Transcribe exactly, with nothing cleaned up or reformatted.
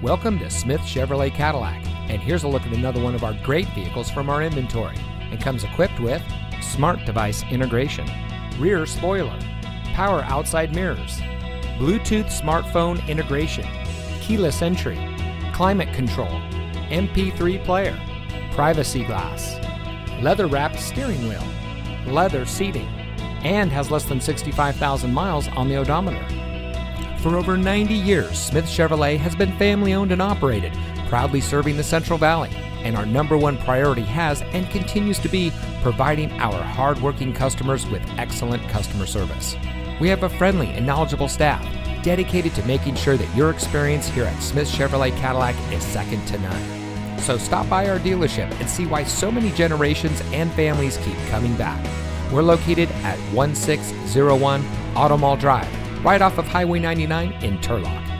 Welcome to Smith Chevrolet Cadillac, and here's a look at another one of our great vehicles from our inventory. It comes equipped with smart device integration, rear spoiler, power outside mirrors, Bluetooth smartphone integration, keyless entry, climate control, M P three player, privacy glass, leather-wrapped steering wheel, leather seating, and has less than sixty-five thousand miles on the odometer. For over ninety years, Smith Chevrolet has been family-owned and operated, proudly serving the Central Valley, and our number one priority has and continues to be providing our hard-working customers with excellent customer service. We have a friendly and knowledgeable staff dedicated to making sure that your experience here at Smith Chevrolet Cadillac is second to none. So stop by our dealership and see why so many generations and families keep coming back. We're located at one six zero one Auto Mall Drive, right off of Highway ninety-nine in Turlock.